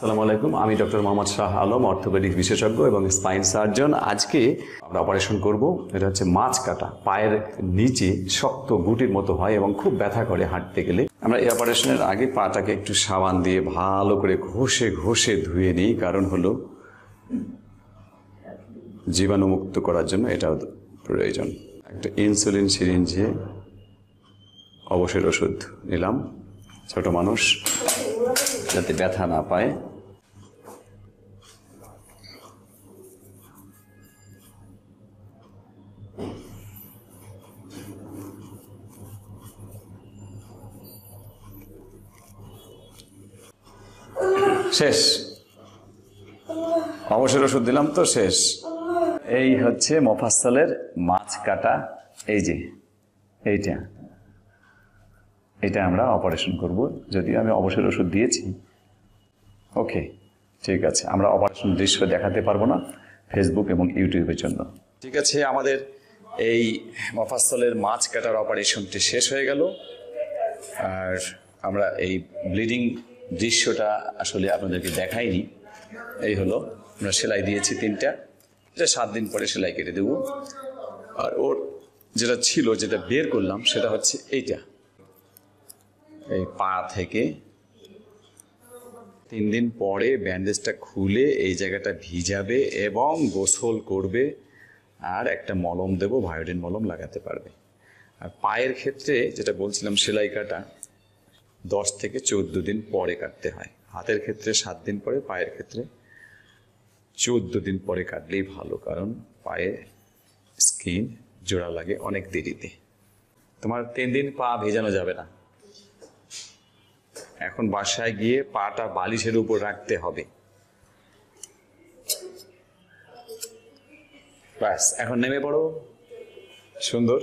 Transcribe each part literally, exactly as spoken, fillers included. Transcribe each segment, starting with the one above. Assalamualaikum, আমি doctor Mohammad Shah Alam, orthopaedic বিশেষজ্ঞ এবং স্পাইন সার্জন। আজকে আমরা অপারেশন করব, এটা হচ্ছে মাছ কাটা। পায়ের নিচে শক্ত গুটির মতো হয় এবং খুব ব্যথা করে হাঁটতে গেলে। আমরা এই অপারেশনের আগে পাটাকে একটু সাবান দিয়ে ভালো করে ঘষে ঘষে ধুয়ে নিই, কারণ হলো জীবাণুমুক্ত করার জন্য এটাও প্রয়োজন। একটা ইনসুলিন সিরিঞ্জে অবশ্যই ওষুধ নিলাম, ছোট মানুষ যাতে ব্যথা না পায়। শেষ, অবসর ওষুধ দিলাম তো শেষ। এই হচ্ছে মোফাসলের মাছ কাটা, এই যে এইটা, এটা আমরা অপারেশন করব। যদিও আমি অবসর ওষুধ দিয়েছি, ওকে ঠিক আছে। আমরা অপারেশন দৃশ্য দেখাতে পারবো না ফেসবুক এবং ইউটিউবের জন্য। ঠিক আছে, আমাদের এই মফাসলের মাছ কাটার অপারেশনটি শেষ হয়ে গেল। আর আমরা এই ব্লিডিং দৃশ্যটা আসলে আপনাদেরকে দেখাইনি। এই হলো, আমরা সেলাই দিয়েছি তিনটা, এটা সাত দিন পরে সেলাই কেটে দেবো। আর ওর যেটা ছিল, যেটা বের করলাম, সেটা হচ্ছে এইটা, এই পা থেকে। তিন দিন পরে ব্যান্ডেজটা খুলে এই জায়গাটা ভিজাবে এবং গোসল করবে, আর একটা মলম দেব, ভায়োডিন মলম লাগাতে পারবে। আর পায়ের ক্ষেত্রে যেটা বলছিলাম, সেলাই কাটা দশ থেকে চোদ্দ দিন পরে কাটতে হয়, হাতের ক্ষেত্রে সাত দিন পরে, পায়ের ক্ষেত্রে চোদ্দ দিন পরে কাটলেই ভালো, কারণ পায়ে স্কিন জোড়া লাগে অনেক দেরিতে। তোমার তিন দিন পা ভেজানো যাবে না, এখন বাসায় গিয়ে পাটা বালিশের উপর রাখতে হবে, ব্যাস। এখন নেমে পড়ো, সুন্দর,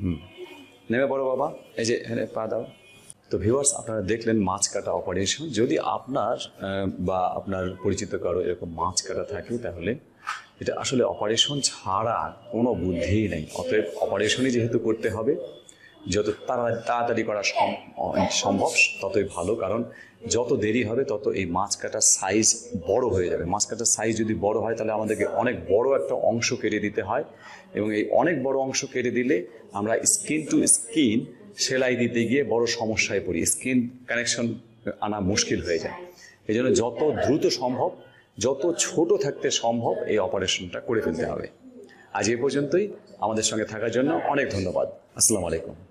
হুম নেমে পড়ো বাবা, এই যে এখানে পা দাও। তো ভিউয়ার্স, আপনারা দেখলেন মাছ কাটা অপারেশন। যদি আপনার বা আপনার পরিচিত কারো এরকম মাছ কাটা থাকে, তাহলে এটা আসলে অপারেশন ছাড়া কোনো বুদ্ধিই নেই। অতএব অপারেশনই যেহেতু করতে হবে, যত তাড়াতাড়ি করা সম্ভব ততই ভালো, কারণ যত দেরি হবে তত এই মাছ কাটার সাইজ বড় হয়ে যাবে। মাছ কাটার সাইজ যদি বড় হয়, তাহলে আমাদেরকে অনেক বড় একটা অংশ কেটে দিতে হয়, এবং এই অনেক বড় অংশ কেটে দিলে আমরা স্কিন টু স্কিন সেলাই দিতে গিয়ে বড় সমস্যায় পড়ি, স্কিন কানেকশন আনা মুশকিল হয়ে যায়। এই জন্য যত দ্রুত সম্ভব, যত ছোট থাকতে সম্ভব এই অপারেশনটা করে ফেলতে হবে। আজ এ পর্যন্তই। আমাদের সঙ্গে থাকার জন্য অনেক ধন্যবাদ। আসসালামু আলাইকুম।